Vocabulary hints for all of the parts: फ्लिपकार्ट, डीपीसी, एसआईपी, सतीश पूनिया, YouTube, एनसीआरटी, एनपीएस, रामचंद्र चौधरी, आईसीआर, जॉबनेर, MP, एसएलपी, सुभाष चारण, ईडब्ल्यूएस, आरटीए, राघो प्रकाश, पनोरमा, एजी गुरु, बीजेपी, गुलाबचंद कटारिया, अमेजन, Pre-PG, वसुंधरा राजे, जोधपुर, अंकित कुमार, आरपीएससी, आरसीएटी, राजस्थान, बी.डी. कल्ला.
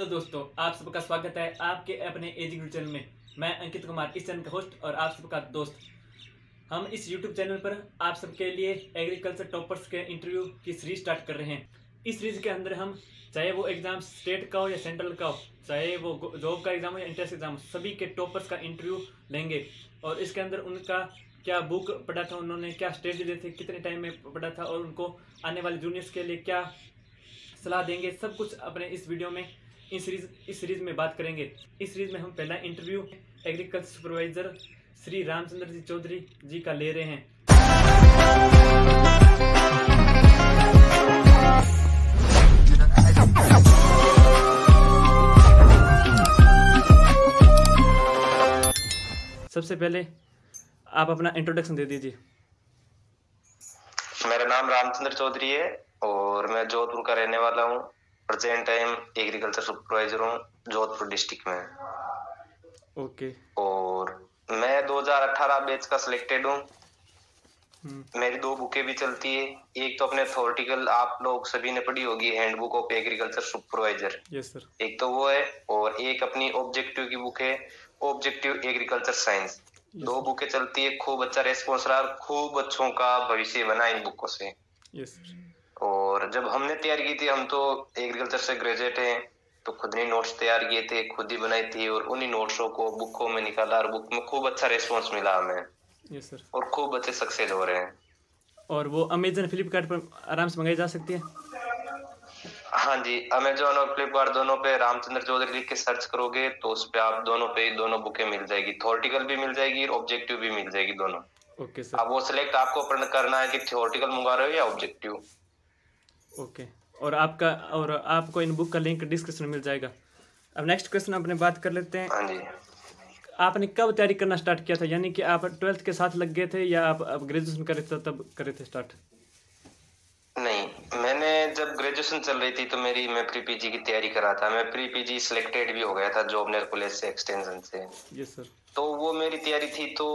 Hello दोस्तों, आप सबका स्वागत है आपके अपने एजी गुरु चैनल में। मैं अंकित कुमार इस चैनल का होस्ट और आप सबका दोस्त। हम इस यूट्यूब चैनल पर आप सबके लिए एग्रीकल्चर टॉपर्स के इंटरव्यू की सीरीज स्टार्ट कर रहे हैं। इस सीरीज के अंदर हम, चाहे वो एग्जाम स्टेट का हो या सेंट्रल का हो, चाहे वो जॉब का एग्जाम हो या एंट्रेंस एग्जाम, सभी के टॉपर्स का इंटरव्यू लेंगे। और इसके अंदर उनका क्या बुक पढ़ा था, उन्होंने क्या स्ट्रेटजी दी थी, कितने टाइम में पढ़ा था और उनको आने वाले जूनियर्स के लिए क्या सलाह देंगे, सब कुछ अपने इस वीडियो में इस सीरीज में बात करेंगे। इस सीरीज में हम पहला interview agriculture supervisor Shri Ramchandra ji Chaudhary ji का ले रहे हैं। सबसे पहले आप अपना इंट्रोडक्शन दे दीजिए। मेरा नाम रामचंद्र चौधरी है और मैं जोधपुर का रहने वाला हूँ। प्रेजेंट टाइम एग्रीकल्चर सुपरवाइजर हूँ जोधपुर डिस्ट्रिक्ट में। ओके। और मैं 2018 बैच का सिलेक्टेड हूँ। मेरी दो बुकें भी चलती है। एक तो अपने थॉर्टिकल, आप लोग सभी ने पढ़ी होगी, handbook of agriculture supervisor. Yes sir. एक तो वो है और एक अपनी ऑब्जेक्टिव की बुक है, ऑब्जेक्टिव एग्रीकल्चर साइंस। दो बुकें चलती है। खूब अच्छा रेस्पॉन्स रहा, खूब बच्चों का भविष्य बना इन बुकों से। Yes sir. और जब हमने तैयार की थी, हम तो एग्रीकल्चर से ग्रेजुएट हैं, तो खुद ने नोट्स तैयार किए थे, खुद ही बनाई थी और उन्हीं नोट्सों को बुकों में निकाला और बुक में खूब अच्छा रेस्पॉन्स मिला हमें। Yes sir. और खूब बच्चे सक्सेस हो रहे हैं। और वो अमेजन फ्लिपकार्ट पर आराम से मंगाई जा सकती है। हाँ जी, अमेजन और फ्लिपकार्ट दोनों पे रामचंद्र चौधरी लिख के सर्च करोगे तो उस पे आप दोनों पे दोनों बुकें मिल जाएगी। थॉर्टिकल भी मिल जाएगी और ऑब्जेक्टिव भी मिल जाएगी दोनों। Okay sir. अब वो सिलेक्ट आपको करना है कि थॉर्टिकल मंगा रहे हो या ऑब्जेक्टिव। ओके। और आपको इन बुक का लिंक डिस्क्रिप्शन में मिल जाएगा। अब नेक्स्ट क्वेश्चन अपने बात कर लेते हैं। हाँ जी। आपने कब तैयारी करना स्टार्ट किया था, यानी कि आप 12th के साथ लग गए थे या आप ग्रेजुएशन कर रहे थे तब कर रहे थे स्टार्ट? नहीं, मैंने जब ग्रेजुएशन चल रही थी तो मैं प्री पीजी की तैयारी कर रहा था। मैं प्री पीजी सिलेक्टेड भी हो गया था जॉबनेर कॉलेज से एक्सटेंशन से। Yes sir. तो वो मेरी तैयारी थी। तो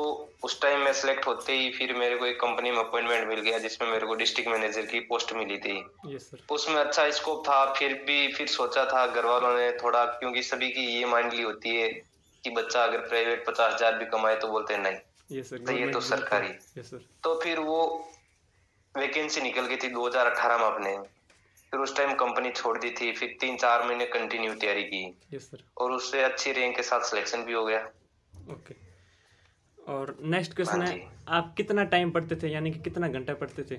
उस टाइम मैं सिलेक्ट होते ही फिर मेरे को एक कंपनी में अपॉइंटमेंट मिल गया जिसमें मेरे को डिस्ट्रिक्ट मैनेजर की पोस्ट मिली थी। Yes sir. उसमें अच्छा स्कोप था। फिर सोचा था घर वालों ने थोड़ा, क्योंकि सभी की ये माइंडली होती है कि बच्चा अगर प्राइवेट 50,000 भी कमाए तो बोलते नहीं, ये तो सरकारी। तो फिर वो वैकेंसी निकल गई थी 2018 में अपने। फिर उस टाइम कंपनी छोड़ दी थी। फिर 3-4 महीने कंटिन्यू तैयारी की। Yes sir. और उससे अच्छी रैंक के साथ सिलेक्शन भी हो गया। ओके। और नेक्स्ट क्वेश्चन है, आप कितना टाइम पढ़ते थे, यानी कि कितना घंटा पढ़ते थे?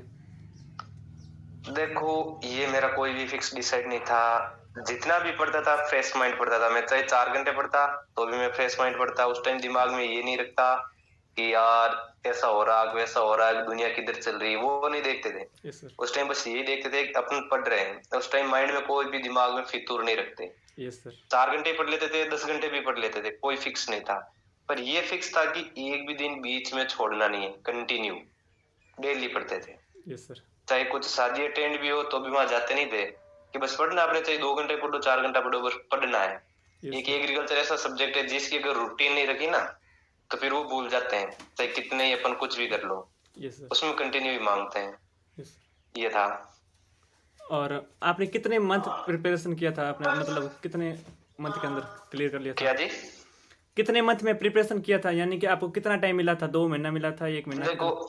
देखो, ये मेरा कोई भी फिक्स डिसाइड नहीं था। जितना भी पढ़ता था फ्रेश माइंड पढ़ता था। मैं चाहे 4 घंटे पढ़ता तो भी मैं फ्रेश माइंड पढ़ता। उस टाइम दिमाग में ये नहीं रखता कि यार ऐसा हो रहा वैसा हो रहा, दुनिया किधर चल रही है, वो नहीं देखते थे। yes, उस टाइम बस यही देखते थे अपन पढ़ रहे हैं। उस टाइम माइंड में कोई भी दिमाग में फितूर नहीं रखते। yes, 4 घंटे पढ़ लेते थे, 10 घंटे भी पढ़ लेते थे, कोई फिक्स नहीं था। पर ये फिक्स था कि एक भी दिन बीच में छोड़ना नहीं है, कंटिन्यू डेली पढ़ते थे। yes, चाहे कुछ शादी अटेंड भी हो तो भी वहां जाते नहीं थे कि बस पढ़ना, अपने चाहे 2 घंटे पढ़ो 4 घंटा पढ़ो, बस पढ़ना है। एक एग्रीकल्चर ऐसा सब्जेक्ट है जिसकी अगर रूटीन नहीं रखी ना तो फिर वो भूल जाते हैं, चाहे कितने ही अपन कुछ भी कर लो। yes, उसमें कंटिन्यू भी मांगते हैं। yes, ये था। और आपने कितने मंथ प्रिपरेशन किया था? आपने मतलब कितने मंथ के अंदर क्लियर कर लिया था? क्या जी? कितने मंथ में प्रिपरेशन किया था, यानी कि आपको कितना टाइम मिला था? 2 महीना मिला था, 1 महीना? देखो,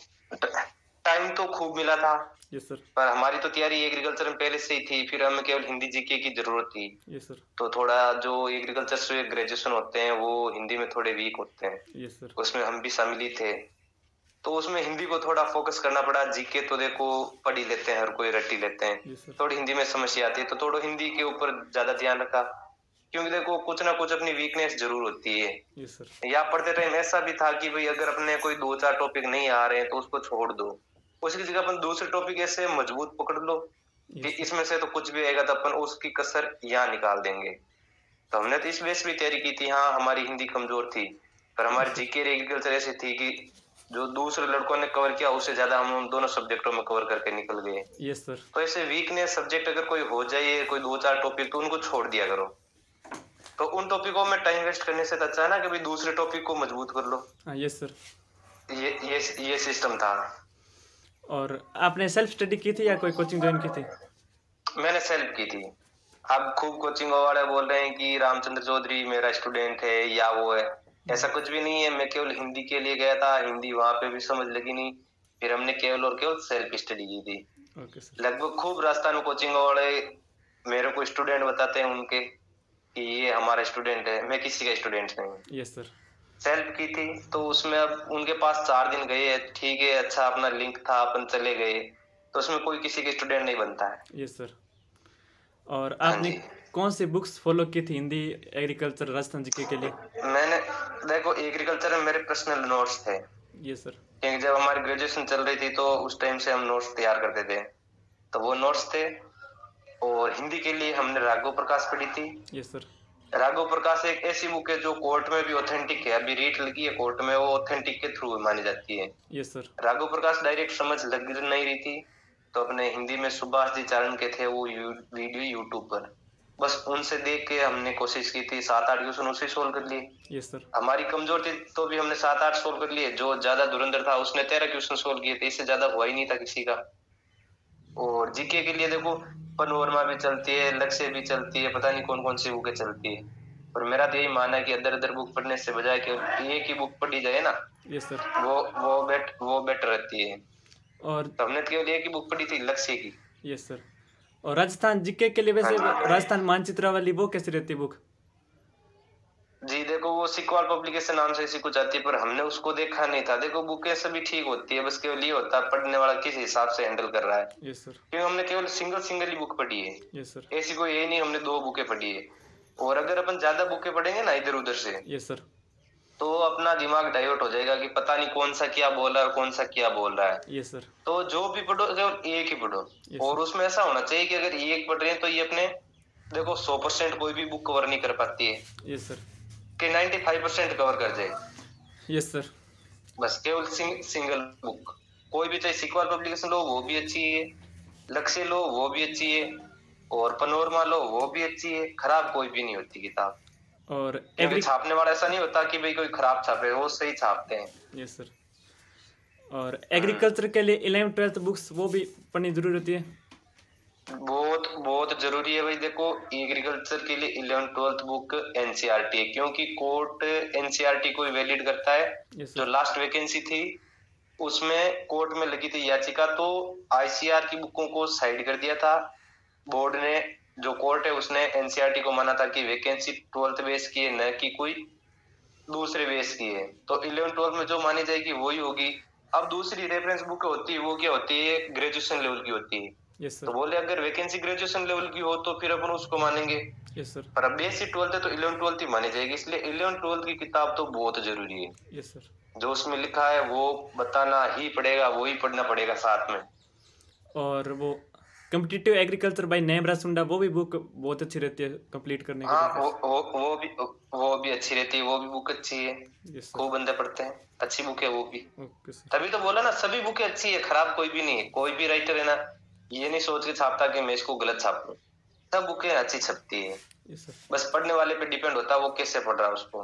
टाइम तो खूब मिला था। Yes sir. पर हमारी तो तैयारी एग्रीकल्चर में पहले से ही थी। फिर हमें केवल हिंदी जीके की जरूरत थी। Yes sir. तो थोड़ा जो एग्रीकल्चर से ग्रेजुएशन होते हैं वो हिंदी में थोड़े वीक होते हैं। Yes sir. उसमें हम भी शामिल ही थे, तो उसमें हिंदी को थोड़ा फोकस करना पड़ा। जीके तो देखो पढ़ ही लेते हैं, हर कोई रट ही लेते हैं, थोड़ी हिंदी में समस्या आती है, तो थोड़ा हिंदी के ऊपर ज्यादा ध्यान रखा, क्योंकि देखो कुछ ना कुछ अपनी वीकनेस जरूर होती है। yes, sir. या पढ़ते टाइम ऐसा भी था कि भाई अगर अपने कोई 2-4 टॉपिक नहीं आ रहे हैं तो उसको छोड़ दो, उसकी जगह अपन दूसरे टॉपिक ऐसे मजबूत पकड़ लो। yes, कि इसमें से तो कुछ भी आएगा तो अपन उसकी कसर यहाँ निकाल देंगे। तो हमने तो इस बेस पे तैयारी की थी। हाँ, हमारी हिंदी कमजोर थी पर हमारी जीके एग्रीकल्चर ऐसी थी कि जो दूसरे लड़कों ने कवर किया उससे ज्यादा हम उन दोनों सब्जेक्टों में कवर करके निकल गए। yes, sir. तो ऐसे वीकनेस सब्जेक्ट अगर कोई हो जाए, कोई 2-4 टॉपिक, तो उनको छोड़ दिया करो। तो उन टॉपिकों में टाइम वेस्ट करने से अच्छा है ना कि दूसरे टॉपिक को मजबूत कर लो। Yes sir. ये सिस्टम था। और आपने सेल्फ स्टडी की थी या कोई कोचिंग ज्वाइन की थी? मैंने सेल्फ की थी। आप खूब कोचिंग वाले बोल रहे हैं कि रामचंद्र चौधरी मेरा स्टूडेंट है या वो है, ऐसा कुछ भी नहीं है। मैं केवल हिंदी के लिए गया था, हिंदी वहाँ पे भी समझ लगी नहीं, फिर हमने केवल और केवल सेल्फ स्टडी की थी। लगभग खूब रास्ता में कोचिंग वाले मेरे को स्टूडेंट बताते हैं उनके कि ये हमारा स्टूडेंट है, मैं किसी का स्टूडेंट नहीं। Yes sir. सेल्फ की थी तो उसमें अब उनके पास 4 दिन गए, ठीक है, अच्छा अपना लिंक था, अपन चले गए, तो उसमें कोई किसी के स्टूडेंट नहीं बनता है। Yes sir. और आपने कौन सी बुक्स फॉलो की थी हिंदी एग्रीकल्चर राजस्थान जीके के लिए? मैंने देखो एग्रीकल्चर में मेरे पर्सनल नोट्स थे। Yes sir. क्योंकि जब हमारी ग्रेजुएशन चल रही थी तो उस टाइम से हम नोट्स तैयार करते थे, तो वो नोट्स थे। और हिंदी के लिए हमने राघो प्रकाश पढ़ी थी। Yes sir. राघो प्रकाश एक ऐसी बुक है जो कोर्ट में भी ऑथेंटिक है, अभी रीट लगी है कोर्ट में, वो ऑथेंटिक के थ्रू मानी जाती है। Yes sir. राघो प्रकाश direct समझ लग नहीं रही थी तो अपने हिंदी में सुभाष जी चारण के थे वो वीडियो यूट्यूब पर, बस उनसे देख के हमने कोशिश की थी, 7-8 क्वेश्चन उसे सोल्व कर लिए। Yes sir. हमारी कमजोर थी तो भी हमने 7-8 सोल्व कर लिए, जो ज्यादा धुरंधर था उसने 13 क्वेश्चन सोल्व किए थे, इससे ज्यादा हुआ ही नहीं था किसी का। और जीके के लिए देखो पनोरमा भी चलती है, लक्ष्य भी चलती है, पता नहीं कौन कौन सी बुकें चलती है, और मेरा तो यही मानना है कि अदर अदर बुक पढ़ने से बजाय केवल एक ही बुक पढ़ी जाए ना। Yes sir. वो बेटर रहती है। और हमने केवल एक ही बुक पढ़ी थी, लक्ष्य की। Yes sir. और राजस्थान जीके के लिए वैसे राजस्थान मानचित्र वाली बुक कैसी रहती है? बुक जी देखो वो सिक्वाल पब्लिकेशन नाम से ऐसी कुछ आती है, पर हमने उसको देखा नहीं था। देखो बुकें सभी ठीक होती है, बस केवल ये होता है पढ़ने वाला किस हिसाब से हैंडल कर रहा है। Yes sir. क्योंकि हमने केवल सिंगल ही बुक पढ़ी है। Yes sir. ऐसी कोई ये नहीं हमने 2 बुकें पढ़ी है, और अगर अपन ज्यादा बुकें पढ़ेंगे ना इधर उधर से, यस सर, तो अपना दिमाग डाइवर्ट हो जाएगा कि पता नहीं कौन सा क्या बोल रहा है और कौन सा क्या बोल रहा है। Yes sir. तो जो भी पढ़ो केवल एक ही पढ़ो, और उसमें ऐसा होना चाहिए कि अगर एक पढ़ रहे हैं तो ये अपने देखो 100% कोई भी बुक कवर नहीं कर पाती है। Yes sir. के 95% कवर कर जाए। Yes sir. बस केवल सिंगल बुक कोई भी, चाहे सिक्वल पब्लिकेशन लो वो भी अच्छी है, लक्ष्य लो वो भी अच्छी है, और पनोरमा लो वो भी अच्छी है, खराब कोई भी नहीं होती किताब। और छापने वाला ऐसा नहीं होता कि भाई कोई खराब छापे, वो सही छापते हैं। Yes sir. और एग्रीकल्चर के लिए 11वीं 12वीं बुक्स वो भी पढ़नी जरूरी होती है? बहुत जरूरी है भाई। देखो एग्रीकल्चर के लिए 11वीं 12वीं बुक एनसीआरटी है, क्योंकि कोर्ट एनसीआरटी को वैलिड करता है। yes, जो लास्ट वैकेंसी थी उसमें कोर्ट में लगी थी याचिका, तो आईसीआर की बुकों को साइड कर दिया था बोर्ड ने, जो कोर्ट है उसने एनसीआरटी को माना था कि वैकेंसी 12वीं बेस की है, न कि कोई दूसरे बेस की है। तो 11वीं 12वीं में जो मानी जाएगी वही होगी। अब दूसरी रेफरेंस बुक होती है वो क्या होती है, ग्रेजुएशन लेवल की होती है। Yes, तो बोले अगर वैकेंसी ग्रेजुएशन लेवल की हो तो फिर अपन उसको मानेंगे। yes, पर अब बेस 12वीं है तो 11वीं 12वीं ही मानी जाएगी, इसलिए 11वीं 12वीं की किताब तो बहुत जरूरी है। yes, जो उसमें लिखा है वो बताना ही पड़ेगा, वो ही पढ़ना पड़ेगा साथ में। और वो competitive agriculture by name Rasunda वो भी बुक बहुत अच्छी रहती है कंप्लीट करने के लिए। हाँ, वो भी अच्छी रहती है, वो भी बुक अच्छी है। yes, खूब बंदे पढ़ते हैं, अच्छी बुक है वो भी। तभी तो बोला ना सभी बुकें अच्छी है, खराब कोई भी नहीं है। कोई भी राइटर है ना ये नहीं सोच के छापता कि मैं इसको गलत छाप लूं, सब बुकें अच्छी छपती है। बस पढ़ने वाले पे डिपेंड होता है वो कैसे पढ़ रहा है उसको।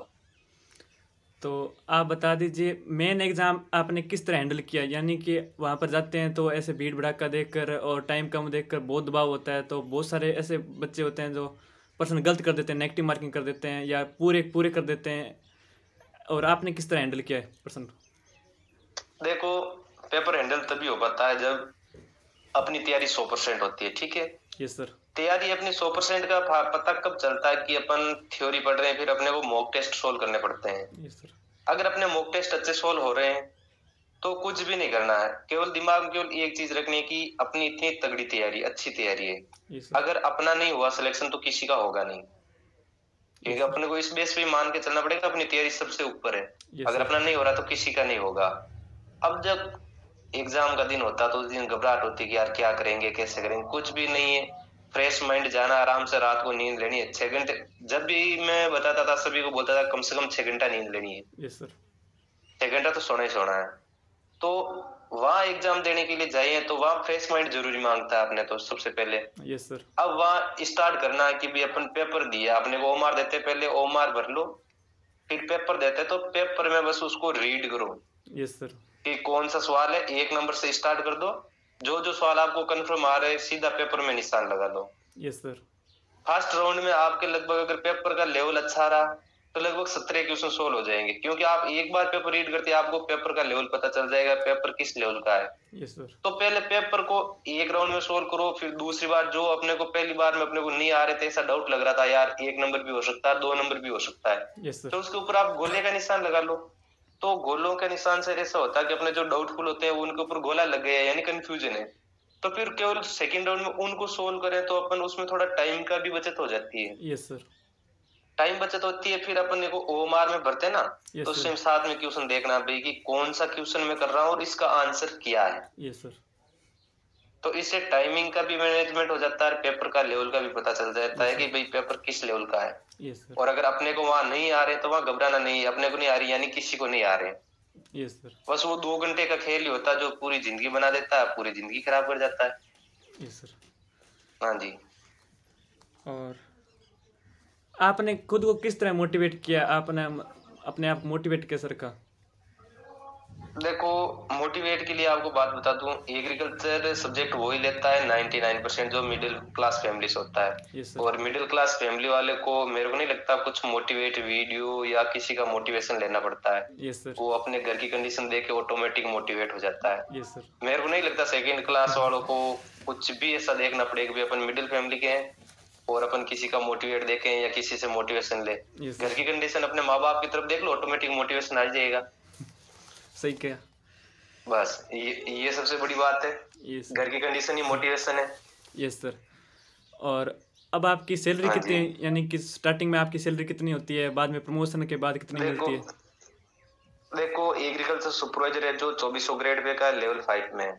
तो आप बता दीजिए मेन एग्जाम आपने किस तरह हैंडल किया, यानी कि वहाँ पर जाते हैं तो ऐसे भीड़ भड़ाका देखकर और टाइम कम देखकर बहुत दबाव होता है, तो बहुत सारे ऐसे बच्चे होते हैं जो पर्सन गलत कर देते हैं, नेगेटिव मार्किंग कर देते हैं या पूरे कर देते हैं, और आपने किस तरह हैंडल किया है पर्सन? देखो पेपर हैंडल तभी हो पाता है जब अपनी तैयारी 100% होती है, ठीक है। Yes sir. तैयारी अपनी 100% का पता कब चलता है कि अपन थ्योरी पढ़ रहे हैं, फिर अपने को मॉक टेस्ट सोल्व करने पड़ते हैं। Yes sir. अगर अपने मॉक टेस्ट अच्छे सोल्व हो रहे हैं तो कुछ भी नहीं करना है, केवल दिमाग में केवल एक चीज रखने की अपनी इतनी तगड़ी तैयारी, अच्छी तैयारी है। yes, अगर अपना नहीं हुआ सिलेक्शन तो किसी का होगा नहीं, क्योंकि अपने को इस बेस पे मान के चलना पड़ेगा अपनी तैयारी सबसे ऊपर है। अगर अपना नहीं हो रहा तो किसी का नहीं होगा। अब जब एग्जाम का दिन होता तो उस दिन घबराहट होती कि यार क्या करेंगे, कैसे करेंगे, कुछ भी नहीं है, फ्रेश माइंड जाना, आराम से रात को नींद लेनी है 6 घंटे। जब भी मैं बताता था सभी को बोलता था कम से कम 6 घंटा नींद लेनी है। yes, 6 घंटा तो सोना ही सोना है। तो वहाँ एग्जाम देने के लिए जाइए तो वहाँ फ्रेश माइंड जरूरी मांगता है अपने तो सबसे पहले। yes, अब वहाँ स्टार्ट करना है कि भी अपन पेपर दिया, अपने को ओमार देते पहले ओमार भर लो, फिर पेपर देते तो पेपर में बस उसको रीड करो। Yes sir. कि कौन सा सवाल है 1 नंबर से स्टार्ट कर दो, जो जो सवाल आपको कंफर्म आ रहे सीधा पेपर में निशान लगा दो। Yes sir. फर्स्ट राउंड में आपके लगभग अगर पेपर का लेवल अच्छा रहा तो लगभग 17 क्वेश्चन सोल्व हो जाएंगे, क्योंकि आप एक बार पेपर रीड करते हैं आपको पेपर का लेवल पता चल जाएगा पेपर किस लेवल का है। yes, sir. तो पहले पेपर को एक राउंड में सोल्व करो, फिर दूसरी बार जो अपने को पहली बार में अपने को नहीं आ रहे थे, ऐसा डाउट लग रहा था यार एक नंबर भी हो सकता है, 2 नंबर भी हो सकता है, yes, तो उसके ऊपर आप गोले का निशान लगा लो। तो गोलों के निशान से ऐसा होता है कि अपने जो डाउटफुल होते हैं उनके ऊपर गोला लग गया यानी कंफ्यूजन है, तो फिर केवल सेकंड राउंड में उनको सोल्व करें तो अपन उसमें थोड़ा टाइम का भी बचत हो जाती है। यस सर, टाइम बचत होती है। फिर अपन को ओएमआर में भरते ना, तो उसमें साथ में क्वेश्चन देखना भाई कि कौन सा क्वेश्चन मैं कर रहा हूँ और इसका आंसर क्या है। यस सर, तो इससे टाइमिंग का भी मैनेजमेंट हो जाता है, पेपर का लेवल का भी पता चल जाता है कि भाई पेपर किस लेवल का है। और अगर अपने को वहाँ नहीं आ रहे तो वहाँ घबराना नहीं, अपने को नहीं आ रही यानी किसी को नहीं आ रहे। Yes, sir. बस वो 2 घंटे का खेल ही होता है जो पूरी जिंदगी बना देता है, पूरी जिंदगी खराब कर जाता है। yes, sir. हाँ जी। और आपने खुद को किस तरह मोटिवेट किया, आपने अपने आप मोटिवेट किया सर का? देखो मोटिवेट के लिए आपको बात बता दूं, एग्रीकल्चर सब्जेक्ट वो ही लेता है 99% जो मिडिल क्लास फैमिली से होता है। yes, और मिडिल क्लास फैमिली वाले को मेरे को नहीं लगता कुछ मोटिवेट वीडियो या किसी का मोटिवेशन लेना पड़ता है। yes, वो अपने घर की कंडीशन देख के ऑटोमेटिक मोटिवेट हो जाता है। yes, मेरे को नहीं लगता सेकेंड क्लास वालों को कुछ भी ऐसा देखना पड़ेगा, भी अपन मिडिल फैमिली के हैं और अपन किसी का मोटिवेट देखें या किसी से मोटिवेशन ले। घर की कंडीशन अपने माँ बाप की तरफ देख लो, ऑटोमेटिक मोटिवेशन आ जाएगा। सही क्या? बस ये सबसे बड़ी बात है, घर की कंडीशन ही मोटिवेशन है। Yes sir. और अब आपकी सैलरी कितनी, यानी कि स्टार्टिंग में आपकी सैलरी कितनी होती है, बाद में प्रमोशन के बाद कितनी मिलती है? देखो एग्रीकल्चर सुपरवाइजर है जो 2400 ग्रेड पे का लेवल 5 में है।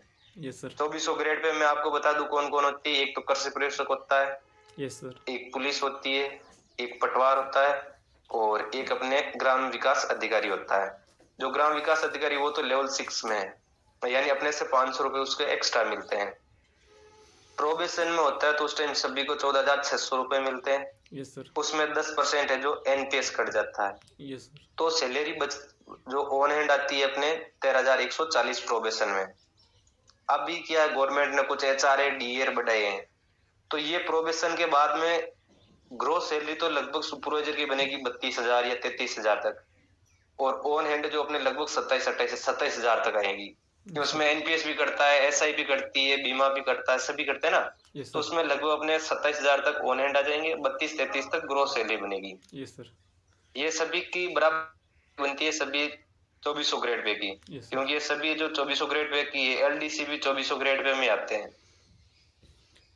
Yes sir. 2400 ग्रेड पे मैं आपको बता दूं कौन कौन होती है, एक तो कृषि प्रेक्षक होता है। Yes sir. एक पुलिस होती है, एक पटवार होता है और एक अपने ग्राम विकास अधिकारी होता है। जो ग्राम विकास अधिकारी वो तो लेवल 6 में है, यानी अपने से 500 रुपए उसके एक्स्ट्रा मिलते हैं। प्रोबेशन में होता है तो उस टाइम सभी को 14,600 रुपए मिलते हैं। yes, sir. उसमें 10% है जो एनपीएस कट जाता है। yes, sir. तो सैलरी जो ऑन हैंड आती है अपने 13,140 प्रोबेशन में। अभी क्या है गवर्नमेंट ने कुछ एचआरए डीएर बढ़ाए हैं, तो ये प्रोबेशन के बाद में ग्रोस सैलरी तो लगभग सुपरवाइजर की बनेगी 32,000 या 33,000 तक, और ऑन हैंड जो अपने लगभग 27,000 तक आएगी। उसमें एनपीएस भी करता है, एसआईपी करती है, बीमा भी करता है, सभी करते हैं ना। तो उसमें लगभग अपने 27,000 तक ऑन हैंड आ जाएंगे, 32-33 तक ग्रोस सैलरी बनेगी। Yes sir. ये सभी की बराबर बनती है, सभी 2400 ग्रेड पे की, क्योंकि ये सभी जो 2400 ग्रेड पे की है, एलडीसी भी 2400 ग्रेड पे में आते हैं,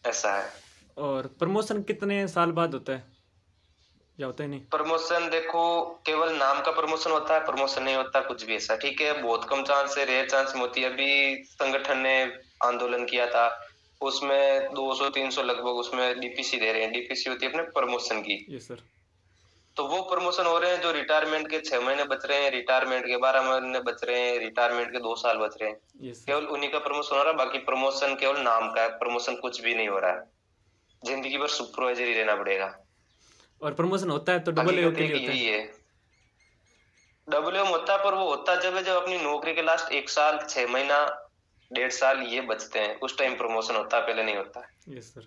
ऐसा है। और प्रमोशन कितने साल बाद होता है? होता ही नहीं प्रमोशन। देखो केवल नाम का प्रमोशन होता है, प्रमोशन नहीं होता कुछ भी ऐसा, ठीक है। बहुत कम चांस है, रेयर चांस में होती है। अभी संगठन ने आंदोलन किया था, उसमें 200-300 लगभग उसमें डीपीसी दे रहे हैं। डीपीसी होती है अपने प्रमोशन की। Yes sir. तो वो प्रमोशन हो रहे हैं जो रिटायरमेंट के 6 महीने बच रहे हैं, रिटायरमेंट के 12 महीने बच रहे हैं, रिटायरमेंट के 2 साल बच रहे हैं, केवल उन्हीं का प्रमोशन हो रहा है। बाकी प्रमोशन केवल नाम का है, प्रमोशन कुछ भी नहीं हो रहा है। जिंदगी भर सुपरवाइजर ही रहना पड़ेगा। और प्रमोशन होता है तो डब्ल्यूडब्ल्यूएम के लिए होता है। डब्ल्यूडब्ल्यूएम होता है, पर वो होता है जब अपनी नौकरी के लास्ट 1 साल 6 महीना 1.5 साल ये बचते हैं, उस टाइम प्रमोशन होता है, पहले नहीं होता है। Yes sir.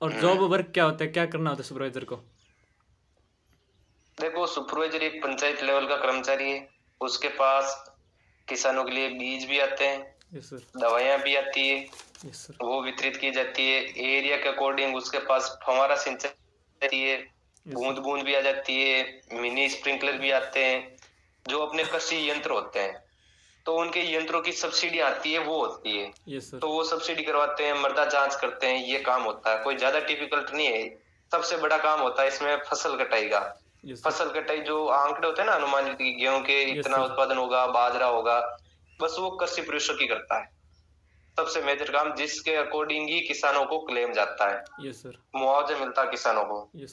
और जॉब वर्क क्या होता है, क्या करना होता है सुपरवाइजर को? देखो सुपरवाइजर एक पंचायत लेवल का कर्मचारी है, उसके पास किसानों के लिए बीज भी आते हैं, दवाइयां भी आती है, वो वितरित की जाती है। एरिया के अकॉर्डिंग उसके पास फव्वारा सिंचाई बूंद बूंद भी आ जाती है, मिनी स्प्रिंकलर भी आते हैं, जो अपने कृषि यंत्र होते हैं तो उनके यंत्रों की सब्सिडी आती है, वो होती है। yes, तो वो सब्सिडी करवाते हैं, मृदा जांच करते हैं, ये काम होता है। कोई ज्यादा डिफिकल्ट नहीं है, सबसे बड़ा काम होता है इसमें फसल कटाई का। yes, फसल कटाई जो आंकड़े होते हैं ना अनुमानित, गेहूं के इतना उत्पादन होगा, बाजरा होगा, बस वो कृषि परिषद ही करता है। सबसे मेजर काम जिसके अकॉर्डिंग ही किसानों को क्लेम जाता है, मुआवजा मिलता है किसानों को। yes,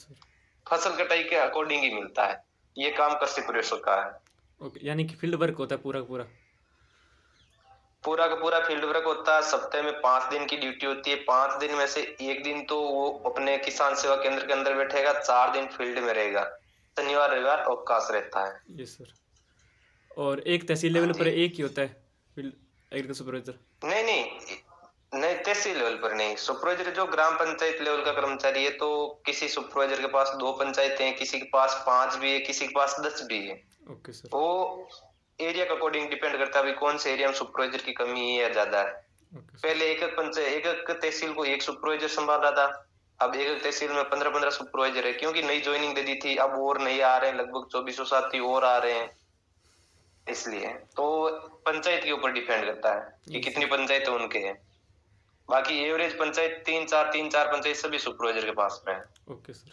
फसल कटाई के अकॉर्डिंग ही मिलता है, ये काम कृषि परिषद का है। okay, यानी कि फील्ड वर्क होता है पूरा का पूरा फील्ड वर्क होता है। सप्ताह में 5 दिन की ड्यूटी होती है, 5 दिन में से 1 दिन तो वो अपने किसान सेवा केंद्र के अंदर बैठेगा, 4 दिन फील्ड में रहेगा, शनिवार रविवार अवकाश रहता है। yes, sir. और एक तहसील लेवल पर एक ही होता है नहीं, पीएससी लेवल पर नहीं। सुपरवाइजर जो ग्राम पंचायत लेवल का कर्मचारी है तो किसी सुपरवाइजर के पास 2 पंचायतें हैं, किसी के पास 5 भी है, किसी के पास 10 भी है। Okay sir. वो एरिया के अकॉर्डिंग डिपेंड करता है कौन से एरिया में सुपरवाइजर की कमी है या ज्यादा है। पहले एक तहसील को एक सुपरवाइजर संभाल रहा था, अब एक तहसील में 15-15 सुपरवाइजर है क्योंकि नई ज्वाइनिंग दे दी थी, अब और नई आ रहे हैं, लगभग 2400 साथी और आ रहे हैं। इसलिए तो पंचायत के ऊपर डिपेंड करता है कि कितनी पंचायत उनके हैं। बाकी एवरेज पंचायत 3-4 पंचायत सभी सुपरवाइजर के पास में है। Okay sir.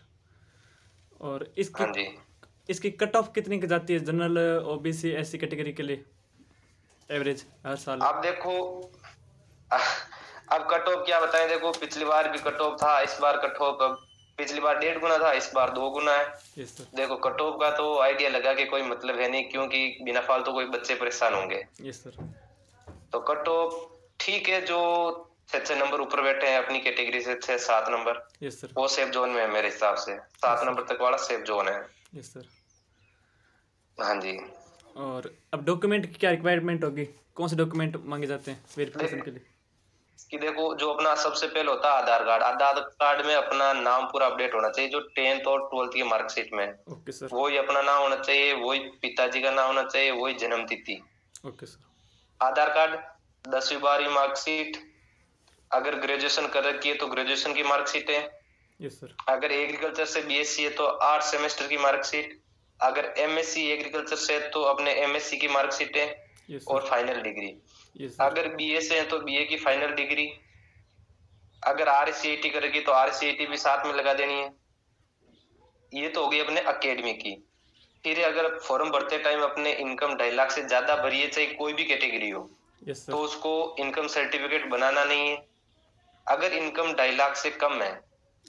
और इसकी कट ऑफ कितनी जाती है जनरल ओबीसी एससी कैटेगरी के लिए एवरेज हर साल? आप देखो अब कट ऑफ क्या बताएं, देखो पिछली बार भी कट ऑफ था, इस बार कट ऑफ पिछली बार 1.5 गुना था, इस बार 2 गुना है। yes, देखो कट ऑफ का तो आइडिया लगा के कोई मतलब है नहीं क्योंकि बिना फालतू तो कोई बच्चे परेशान होंगे। yes, तो कट ऑफ ठीक है, जो 6 नंबर ऊपर बैठे हैं अपनी कैटेगरी से 6-7 नंबर, yes, वो सेफ जोन में है मेरे हिसाब से। 7 yes, नंबर तक वाला सेफ जोन है। yes, हाँ जी। और अब डॉक्यूमेंट की क्या रिक्वायरमेंट होगी, कौन से डॉक्यूमेंट मांगे जाते हैं वेरिफिकेशन के लिए? कि देखो जो अपना सबसे पहले होता है आधार कार्ड। आधार कार्ड में अपना नाम पूरा अपडेट होना चाहिए जो 10th और 12th की मार्कशीट में। Okay sir. वही अपना नाम होना चाहिए, वही पिताजी का नाम होना चाहिए, वही जन्म तिथि। Okay sir. आधार कार्ड, 10वीं 12वीं मार्कशीट, अगर ग्रेजुएशन कर रखी है तो ग्रेजुएशन की मार्कशीट है। Yes sir. अगर एग्रीकल्चर से बीएससी है तो 8 सेमेस्टर की मार्कशीट, अगर एमएससी एग्रीकल्चर से तो अपने एमएससी की मार्कशीट है। Yes, और फाइनल डिग्री। yes, अगर बीए से है तो बीए की फाइनल डिग्री, अगर आरसीएटी करेगी तो आरसीएटी भी साथ में लगा देनी है। ये तो हो गई अपने एकेडमी की। फिर अगर फॉर्म भरते टाइम अपने इनकम 2.5 लाख से ज्यादा भरी है, चाहे कोई भी कैटेगरी हो। yes, तो उसको इनकम सर्टिफिकेट बनाना नहीं है। अगर इनकम 2.5 लाख से कम है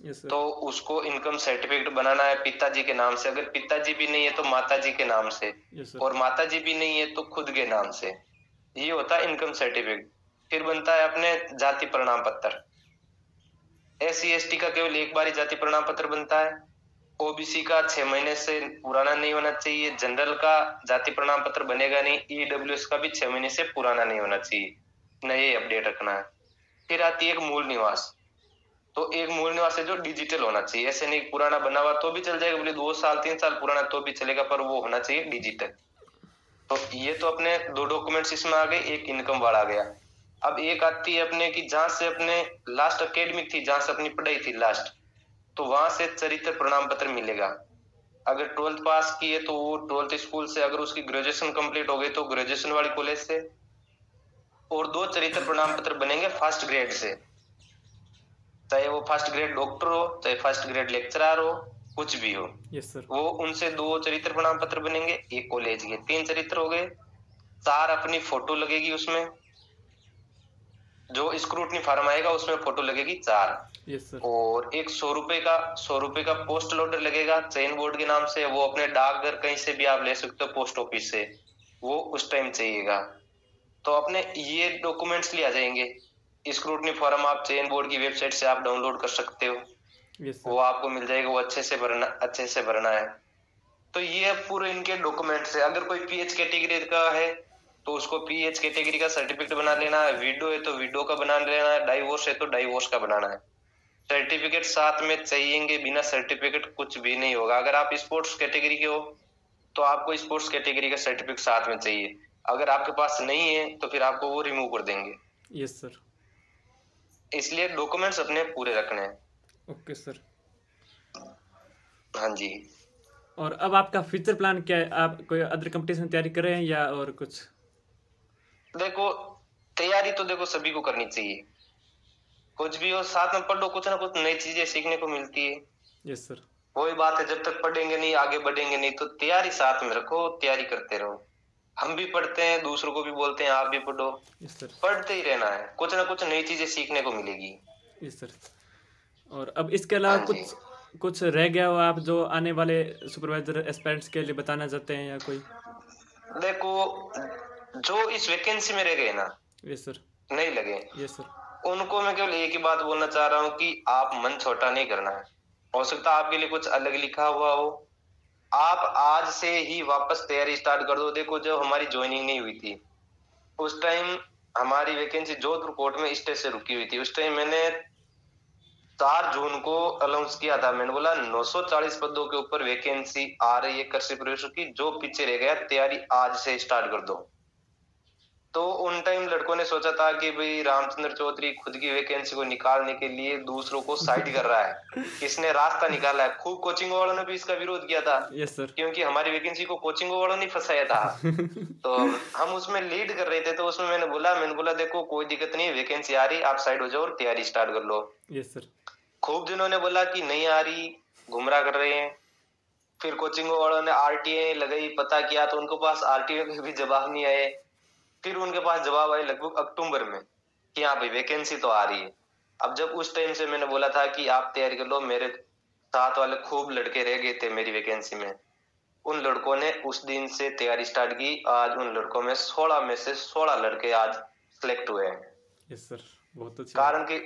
yes, तो उसको इनकम सर्टिफिकेट बनाना है पिताजी के नाम से, अगर पिताजी भी नहीं है तो माताजी के नाम से yes, और माताजी भी नहीं है तो खुद के नाम से। ये होता है इनकम सर्टिफिकेट। फिर बनता है अपने जाति प्रमाण पत्र। SC/ST का केवल एक बार ही जाति प्रमाण पत्र बनता है। ओबीसी का 6 महीने से पुराना नहीं होना चाहिए। जनरल का जाति प्रमाण पत्र बनेगा नहीं। ईडब्ल्यूएस का भी 6 महीने से पुराना नहीं होना चाहिए, नए अपडेट रखना है। फिर आती है एक मूल निवास, तो एक मूल निवास है जो डिजिटल होना चाहिए। ऐसे नहीं पुराना बना हुआ तो भी चल जाएगा, बोले 2 साल 3 साल पुराना तो भी चलेगा, पर वो होना चाहिए डिजिटल। तो ये तो अपने 2 डॉक्यूमेंट्स इसमें आ गए, एक इनकम वाला आ गया। अब एक आती है अपने की जहां से अपने लास्ट एकेडमिक थी, जहां से अपनी पढ़ाई थी लास्ट, तो वहां से चरित्र प्रमाण पत्र मिलेगा। अगर 12th पास की है तो वो 12th स्कूल से, अगर उसकी ग्रेजुएशन कंप्लीट हो गई तो ग्रेजुएशन वाली कॉलेज से, और 2 चरित्र प्रमाण पत्र बनेंगे फर्स्ट ग्रेड से, चाहे वो फर्स्ट ग्रेड डॉक्टर हो, चाहे फर्स्ट ग्रेड लेक्चरर हो, कुछ भी हो। yes, sir. वो उनसे 2 चरित्र प्रमाण पत्र बनेंगे, एक कॉलेज के 3 चरित्र हो गए, 4 अपनी फोटो लगेगी उसमें, जो स्क्रूटनी फार्म आएगा उसमें फोटो लगेगी 4। yes, sir. और एक 100 रुपए का पोस्टल ऑर्डर लगेगा चयन बोर्ड के नाम से। वो अपने डाकघर कहीं से भी आप ले सकते हो, पोस्ट ऑफिस से, वो उस टाइम चाहिएगा। तो अपने ये डॉक्यूमेंट्स लिए आ जाएंगे। स्क्रूटनी फॉर्म आप चयन बोर्ड की वेबसाइट से आप डाउनलोड कर सकते हो। yes, वो आपको मिल जाएगा, वो अच्छे से भरना है। तो ये पूरे इनके डॉक्यूमेंट्स है। अगर कोई पीएच कैटेगरी का है तो उसको पीएच कैटेगरी का सर्टिफिकेट बना लेना है, विडो है तो विडो का बना लेना है, डाइवोर्स है तो डाइवोर्स का बनाना है। सर्टिफिकेट साथ में चाहिए, बिना सर्टिफिकेट कुछ भी नहीं होगा। अगर आप स्पोर्ट्स कैटेगरी के हो तो आपको स्पोर्ट्स कैटेगरी का सर्टिफिकेट साथ में चाहिए, अगर आपके पास नहीं है तो फिर आपको वो रिमूव कर देंगे। Yes sir. इसलिए डॉक्यूमेंट्स अपने पूरे रखने हैं। Okay sir. हाँ जी। और अब आपका फ्यूचर प्लान क्या है? आप कोई अदर कंपटीशन तैयारी कर रहे हैं या और कुछ? देखो तैयारी तो देखो सभी को करनी चाहिए, कुछ भी हो साथ में पढ़ो, कुछ ना कुछ नई चीजें सीखने को मिलती है। Yes sir. वही बात है, जब तक पढ़ेंगे नहीं आगे बढ़ेंगे नहीं, तो तैयारी साथ में रखो, तैयारी करते रहो। हम भी पढ़ते हैं, दूसरों को भी बोलते हैं आप भी पढ़ो। Yes sir. पढ़ते ही रहना है, कुछ ना कुछ नई चीजें सीखने को मिलेगी। Yes sir. और अब इसके अलावा कुछ रह गया हो आप जो आने वाले सुपरवाइजर एस्पिरेंट्स के लिए बताना चाहते हैं या कोई? देखो जो इस वैकेंसी में रह गए ना, यस सर, नहीं लगे, यस सर, उनको मैं केवल एक ही बात बोलना चाह रहा हूँ कि आप मन छोटा नहीं करना है। हो सकता है आपके लिए कुछ अलग लिखा हुआ हो, आप आज से ही वापस तैयारी स्टार्ट कर दो। देखो जब हमारी ज्वाइनिंग नहीं हुई थी उस टाइम हमारी वैकेंसी जोधपुर कोर्ट में स्टे से रुकी हुई थी। उस टाइम मैंने 4 जून को अनाउंस किया था, मैंने बोला 940 पदों के ऊपर वैकेंसी आ रही है कृषि प्रवेशों की, जो पीछे रह गया तैयारी आज से स्टार्ट कर दो। तो उन टाइम लड़कों ने सोचा था कि भाई रामचंद्र चौधरी खुद की वैकेंसी को निकालने के लिए दूसरों को साइड कर रहा है, किसने रास्ता निकाला है। खूब कोचिंग वालों ने भी इसका विरोध किया था, क्योंकि हमारी वैकेंसी को कोचिंग वालों ने फंसाया था। तो हम उसमें लीड कर रहे थे, तो उसमें मैंने बोला देखो कोई दिक्कत नहीं, वैकेंसी आ रही, आप साइड हो जाओ और तैयारी स्टार्ट कर लो। खूब जनों ने बोला कि नहीं आ रही, गुमराह कर रहे हैं। फिर कोचिंग वालों ने आरटीए लगाई, पता किया तो उनके पास आरटीए का भी जवाब नहीं आए। फिर उनके पास जवाब आए लगभग अक्टूबर में कि हाँ भाई वैकेंसी तो आ रही है। अब जब उस टाइम से मैंने बोला था कि आप तैयारी कर लो, मेरे साथ वाले खूब लड़के रह गए थे मेरी वैकेंसी में, उन लड़कों ने उस दिन से तैयारी स्टार्ट की। आज उन लड़कों में 16 में से 16 लड़के आज सिलेक्ट हुए हैं। यस सर, बहुत अच्छा। कारण कि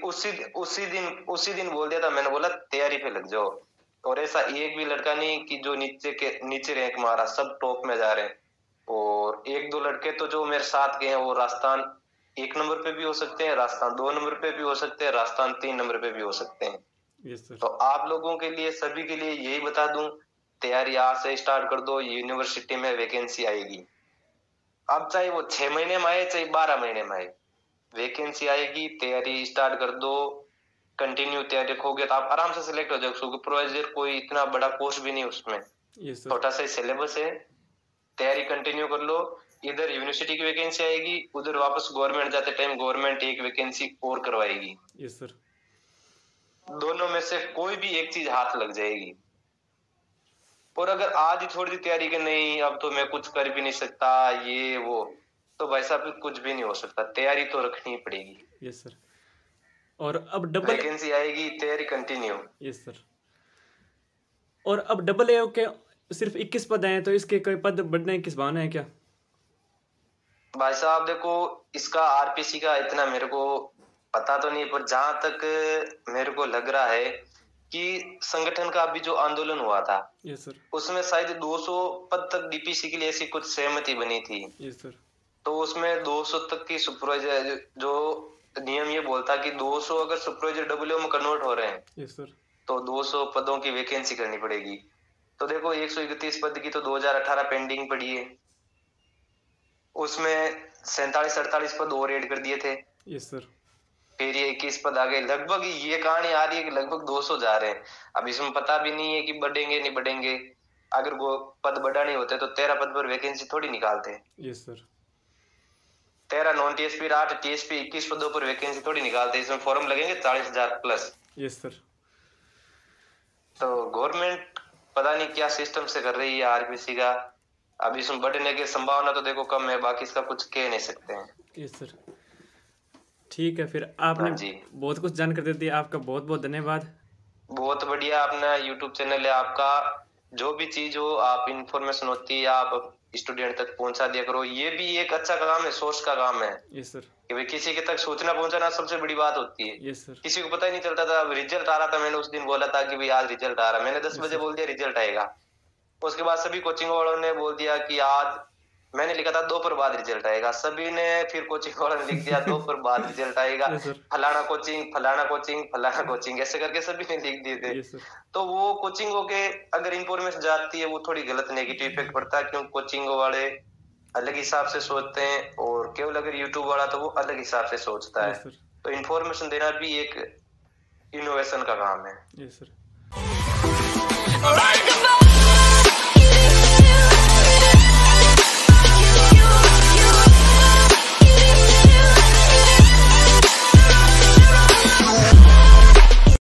उसी दिन बोल दिया था, मैंने बोला तैयारी पे लग जाओ। और ऐसा एक भी लड़का नहीं कि जो नीचे रैंक मारा, सब टॉप में जा रहे हैं। और 1-2 लड़के तो जो मेरे साथ गए हैं वो राजस्थान 1 नंबर पे भी हो सकते हैं, राजस्थान 2 नंबर पे भी हो सकते हैं, राजस्थान 3 नंबर पे भी हो सकते हैं। Yes sir. तो आप लोगों के लिए, सभी के लिए यही बता दूं, तैयारी आज से स्टार्ट कर दो, यूनिवर्सिटी में वैकेंसी आएगी। अब चाहे वो 6 महीने में आए, चाहे 12 महीने में आए, वैकेंसी आएगी, तैयारी स्टार्ट कर दो। कंटिन्यू तैयारी रखोगे तो आप आराम से सिलेक्ट हो जाओगे। प्रोवाइजर कोई इतना बड़ा कोर्स भी नहीं उसमें, छोटा सा सिलेबस है, तैयारी कंटिन्यू कर लो। इधर यूनिवर्सिटी की वैकेंसी आएगी, उधर वापस गवर्नमेंट जाते टाइम गवर्नमेंट एक वैकेंसी और करवाएगी। Yes sir. दोनों में से कोई भी एक चीज हाथ लग जाएगी। और अगर आज ही छोड़ दी तैयारी के नहीं अब तो मैं कुछ कर भी नहीं सकता ये वो, तो भाई साहब कुछ भी नहीं हो सकता, तैयारी तो रखनी पड़ेगी। Yes sir. और अब डबल वैकेंसी आएगी, तैयारी कंटिन्यू। Yes sir. और अब डबल ए के सिर्फ 21 पद हैं, तो इसके कोई पद बढ़ने किस बहाने हैं क्या? भाई साहब देखो, इसका आरपीएससी का इतना मेरे को पता तो नहीं, पर जहां तक मेरे को लग रहा है कि संगठन का अभी जो आंदोलन हुआ था, यस सर, उसमें शायद 200 पद तक डीपीसी के लिए ऐसी कुछ सहमति बनी थी। Yes sir. तो उसमें 200 तक की सुपरवाइजर, जो नियम ये बोलता कि 200 अगर सुपरवाइजर डब्ल्यूएम में कन्वर्ट हो रहे हैं, यस सर, तो 200 पदों की वैकेंसी करनी पड़ेगी। तो देखो 131 पद की तो 2018 पेंडिंग पड़ी है, उसमें 47-48 पद और ऐड कर दिए थे। Yes sir. फिर ये 21 पद आ गए, लगभग ये कहानी आ रही है कि लगभग 200 जा रहे हैं। अब इसमें पता भी नहीं है कि बढ़ेंगे नहीं बढ़ेंगे, अगर वो पद बढ़ा नहीं होते तो 13 पद पर वैकेंसी थोड़ी निकालते हैं। Yes sir. 13 non TSP 8 TSP 21 पदों पर वैकेंसी थोड़ी निकालते, इसमें फॉर्म लगेंगे 40,000 प्लस। Yes sir. तो गवर्नमेंट पता नहीं क्या सिस्टम से कर रही है आरपीसी का। अब इसमें बढ़ने की संभावना तो देखो कम है, बाकी इसका कुछ कह नहीं सकते हैं। यस सर, ठीक है। फिर आपने बहुत कुछ जानकारी दे दी, आपका बहुत बहुत धन्यवाद। बहुत बढ़िया, अपना यूट्यूब चैनल है आपका, जो भी चीज हो आप इंफॉर्मेशन होती है आप स्टूडेंट तक पहुंचा दिया करो, ये भी एक अच्छा काम है, सोर्स का काम है। Yes sir. कि भाई किसी के तक सूचना पहुंचाना सबसे बड़ी बात होती है। Yes sir. किसी को पता ही नहीं चलता था। रिजल्ट आ रहा था, मैंने उस दिन बोला था कि भाई आज रिजल्ट आ रहा है, मैंने 10 बजे बोल दिया रिजल्ट आएगा। उसके बाद सभी कोचिंग वालों ने बोल दिया कि आज, मैंने लिखा था 2 पर बाद रिजल्ट आएगा, सभी ने, फिर कोचिंग वालों ने लिख दिया 2 पर बाद रिजल्ट आएगा, फलाना कोचिंग ऐसे करके सभी ने लिख दिए थे। तो वो कोचिंगों के अगर इंफॉर्मेशन जाती है वो थोड़ी गलत नेगेटिव इफेक्ट पड़ता है, क्योंकि कोचिंगों वाले अलग हिसाब से सोचते हैं और केवल अगर यूट्यूब वाला तो वो अलग हिसाब से सोचता है। तो इंफॉर्मेशन देना भी एक इनोवेशन का काम है।